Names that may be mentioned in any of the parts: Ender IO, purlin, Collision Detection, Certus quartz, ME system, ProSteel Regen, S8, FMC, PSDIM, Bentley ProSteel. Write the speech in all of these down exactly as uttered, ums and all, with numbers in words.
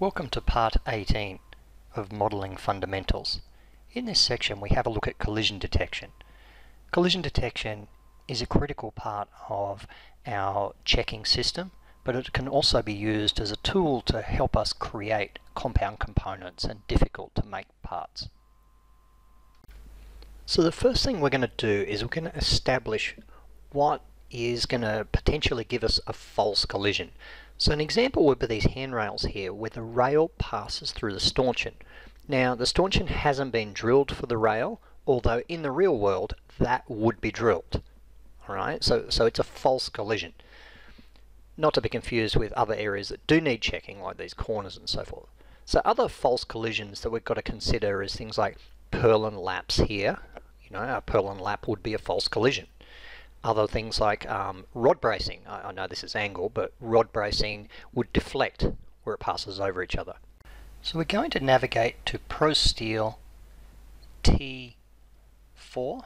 Welcome to part eighteen of Modelling Fundamentals. In this section we have a look at collision detection. Collision detection is a critical part of our checking system, but it can also be used as a tool to help us create compound components and difficult to make parts. So the first thing we're going to do is we're going to establish what is going to potentially give us a false collision. So an example would be these handrails here where the rail passes through the stanchion. Now the stanchion hasn't been drilled for the rail, although in the real world that would be drilled. Alright, so, so it's a false collision. Not to be confused with other areas that do need checking, like these corners and so forth. So other false collisions that we've got to consider is things like purlin laps here. You know, a purlin lap would be a false collision. Other things like um, rod bracing, I, I know this is angle, but rod bracing would deflect where it passes over each other. So we're going to navigate to ProSteel T four,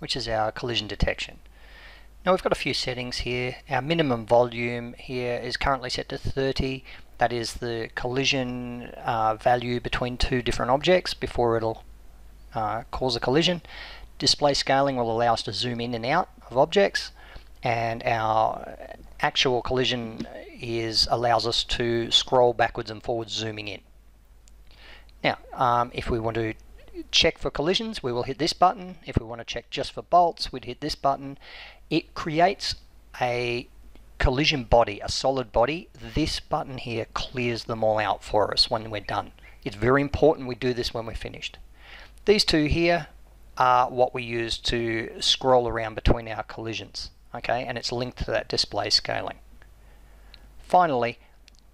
which is our collision detection. Now we've got a few settings here. Our minimum volume here is currently set to thirty. That is the collision uh, value between two different objects before it'll uh, cause a collision. Display scaling will allow us to zoom in and out of objects, and our actual collision is allows us to scroll backwards and forwards, zooming in. Now um, if we want to check for collisions, we will hit this button. If we want to check just for bolts, we'd hit this button. It creates a collision body, a solid body. This button here clears them all out for us when we're done. It's very important we do this when we're finished. These two here are what we use to scroll around between our collisions, okay, and it's linked to that display scaling. Finally,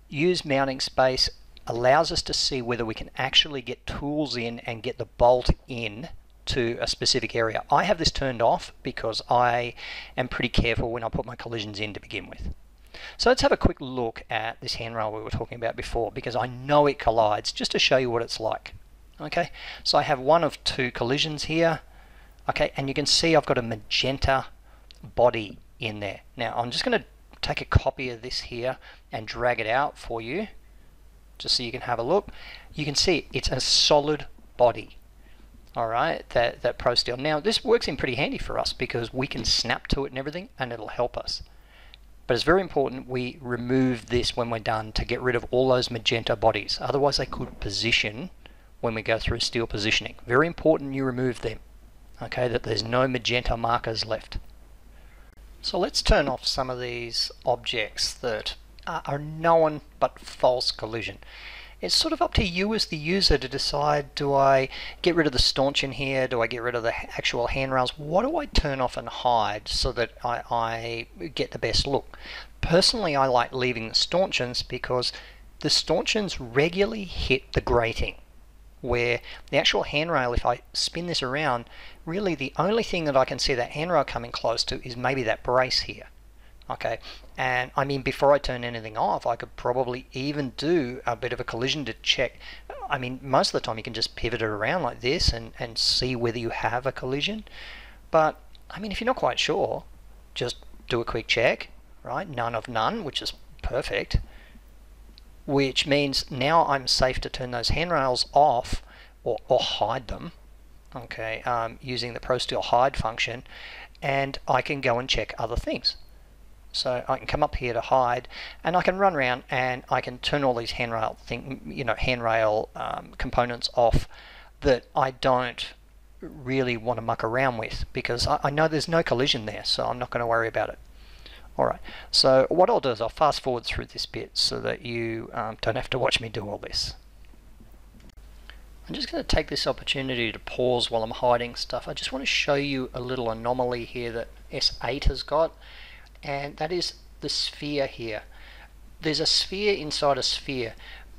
use mounting space allows us to see whether we can actually get tools in and get the bolt in to a specific area. I have this turned off because I am pretty careful when I put my collisions in to begin with. So let's have a quick look at this handrail we were talking about before, because I know it collides, just to show you what it's like. Okay, so I have one of two collisions here, okay, and you can see I've got a magenta body in there. Now I'm just going to take a copy of this here and drag it out for you just so you can have a look. You can see it's a solid body, alright, that, that ProSteel. Now this works in pretty handy for us because we can snap to it and everything, and it'll help us. But it's very important we remove this when we're done to get rid of all those magenta bodies, otherwise they could position when we go through steel positioning. Very important you remove them, okay, that there's no magenta markers left. So let's turn off some of these objects that are known but false collision. It's sort of up to you as the user to decide, do I get rid of the stanchion here, do I get rid of the actual handrails, what do I turn off and hide so that I, I get the best look. Personally, I like leaving the stanchions because the stanchions regularly hit the grating, where the actual handrail, if I spin this around, really the only thing that I can see that handrail coming close to is maybe that brace here. Okay, and I mean, before I turn anything off, I could probably even do a bit of a collision to check. I mean, most of the time you can just pivot it around like this and, and see whether you have a collision. But, I mean, if you're not quite sure, just do a quick check, right? None of none, which is perfect. Which means now I'm safe to turn those handrails off or, or hide them, okay, um, using the ProSteel hide function, and I can go and check other things. So I can come up here to hide, and I can run around and I can turn all these handrail thing, you know, handrail um, components off that I don't really want to muck around with, because I, I know there's no collision there, so I'm not going to worry about it. Alright, so what I'll do is I'll fast forward through this bit so that you um, don't have to watch me do all this. I'm just going to take this opportunity to pause while I'm hiding stuff. I just want to show you a little anomaly here that S eight has got, and that is the sphere here. There's a sphere inside a sphere.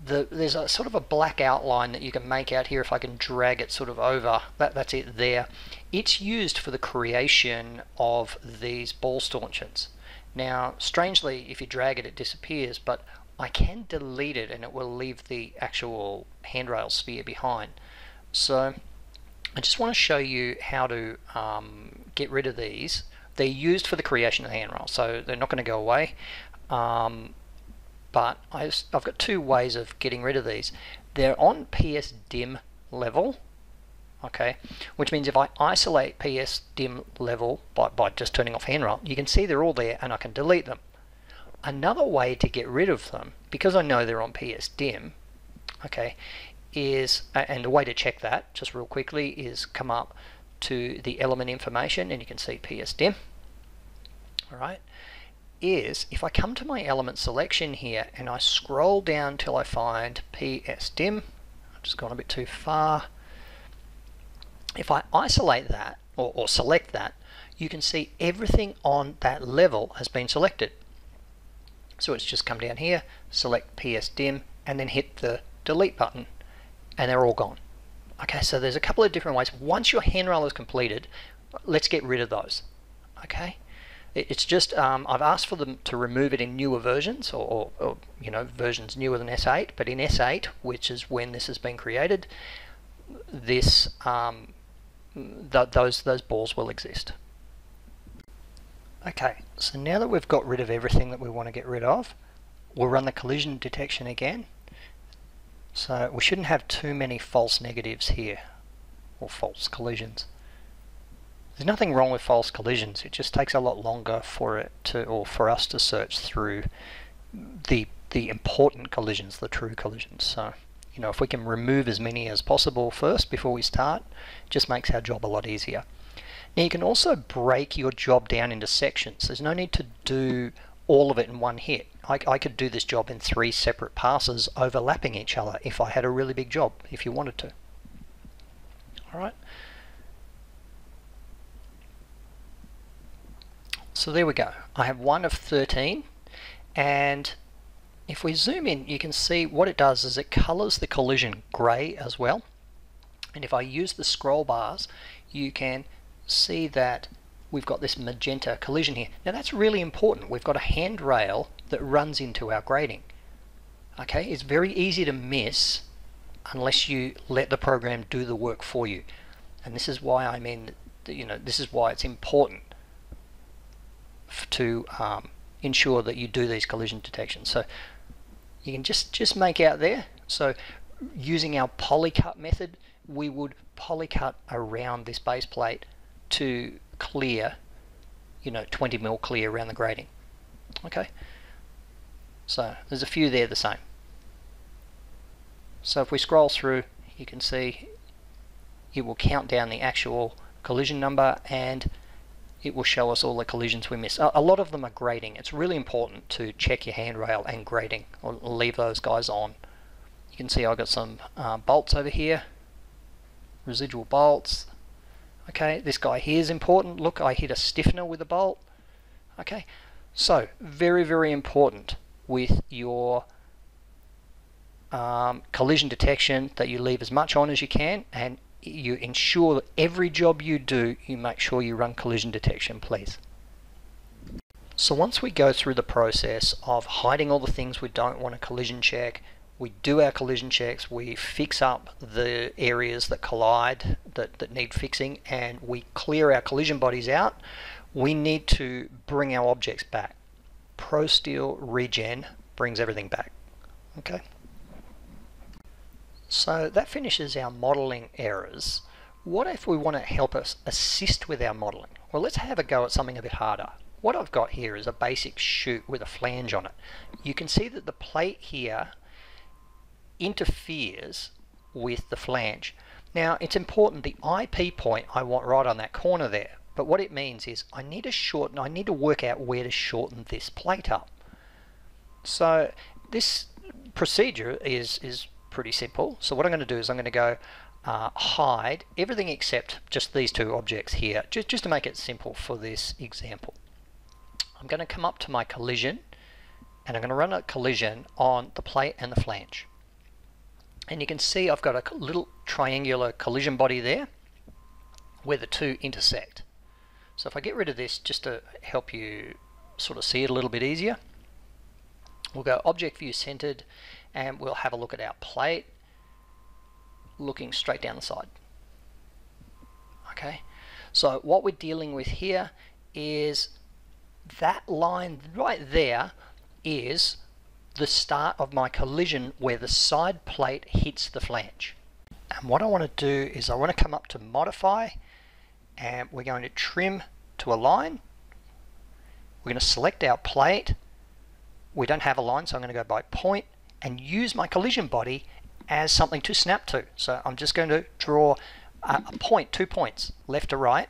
The, there's a sort of a black outline that you can make out here if I can drag it sort of over. That, that's it there. It's used for the creation of these ball stanchions. Now, strangely, if you drag it, it disappears, but I can delete it and it will leave the actual handrail sphere behind. So I just want to show you how to um, get rid of these. They're used for the creation of the handrail, so they're not going to go away. Um, but I, I've got two ways of getting rid of these. They're on P S D I M level, okay, which means if I isolate P S D I M level by, by just turning off Henroll, you can see they're all there and I can delete them. Another way to get rid of them, because I know they're on P S D I M, okay, is, and the way to check that just real quickly is come up to the element information and you can see P S D I M, all right, is if I come to my element selection here and I scroll down till I find P S D I M, I've just gone a bit too far. If I isolate that or, or select that, you can see everything on that level has been selected. So it's just come down here, select P S D I M, and then hit the delete button, and they're all gone. Okay, so there's a couple of different ways. Once your Henroll is completed, let's get rid of those. Okay, it's just um, I've asked for them to remove it in newer versions, or, or, or you know, versions newer than S eight. But in S eight, which is when this has been created, this um, th those those balls will exist. Okay, so now that we've got rid of everything that we want to get rid of, we'll run the collision detection again. So we shouldn't have too many false negatives here, or false collisions. There's nothing wrong with false collisions, it just takes a lot longer for it to, or for us to search through the the important collisions, the true collisions. So, you know, if we can remove as many as possible first before we start, it just makes our job a lot easier. Now you can also break your job down into sections. There's no need to do all of it in one hit. I, I could do this job in three separate passes overlapping each other if I had a really big job, if you wanted to. Alright. So there we go. I have one of thirteen, and if we zoom in you can see what it does is it colors the collision grey as well. And if I use the scroll bars you can see that we've got this magenta collision here. Now that's really important. We've got a handrail that runs into our grading. Okay, it's very easy to miss unless you let the program do the work for you. And this is why I mean, you know, this is why it's important to um, ensure that you do these collision detections. So you can just just make out there. So using our polycut method, we would polycut around this base plate to clear, you know, twenty mil clear around the grading. Okay, so there's a few there the same. So if we scroll through you can see it will count down the actual collision number and it will show us all the collisions we miss. A lot of them are grading. It's really important to check your handrail and grading, or leave those guys on. You can see I've got some uh, bolts over here, residual bolts. Okay, this guy here is important. Look, I hit a stiffener with a bolt. Okay, so very, very important with your um, collision detection that you leave as much on as you can, and you ensure that every job you do, you make sure you run collision detection, please. So once we go through the process of hiding all the things we don't want to collision check, we do our collision checks, we fix up the areas that collide, that, that need fixing, and we clear our collision bodies out, we need to bring our objects back. ProSteel Regen brings everything back. Okay. So that finishes our modeling errors. What if we want to help us assist with our modeling? Well, let's have a go at something a bit harder. What I've got here is a basic chute with a flange on it. You can see that the plate here interferes with the flange. Now it's important, the I P point I want right on that corner there, but what it means is I need to shorten, I need to work out where to shorten this plate up. So this procedure is, is pretty simple. So what I'm going to do is I'm going to go uh, hide everything except just these two objects here, just, just to make it simple for this example. I'm going to come up to my collision and I'm going to run a collision on the plate and the flange. And you can see I've got a little triangular collision body there where the two intersect. So if I get rid of this just to help you sort of see it a little bit easier, we'll go object view centered and we'll have a look at our plate looking straight down the side. Okay, so what we're dealing with here is that line right there is the start of my collision where the side plate hits the flange. And what I want to do is I want to come up to modify, and we're going to trim to align. We're going to select our plate. We don't have a line, so I'm going to go by point and use my collision body as something to snap to. So I'm just going to draw a point, two points, left to right.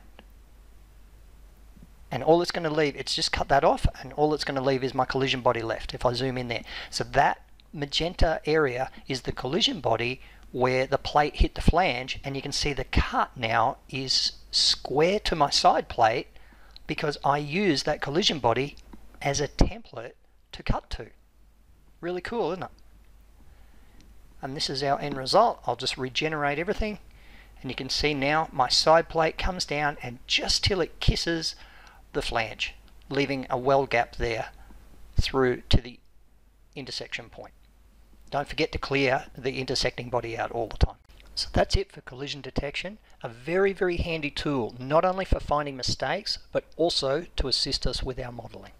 And all it's going to leave, it's just cut that off, and all it's going to leave is my collision body left if I zoom in there. So that magenta area is the collision body where the plate hit the flange, and you can see the cut now is square to my side plate because I use that collision body as a template to cut to. Really cool, isn't it? And this is our end result. I'll just regenerate everything, and you can see now my side plate comes down and just till it kisses the flange, leaving a weld gap there through to the intersection point. Don't forget to clear the intersecting body out all the time. So that's it for collision detection. A very, very handy tool, not only for finding mistakes, but also to assist us with our modeling.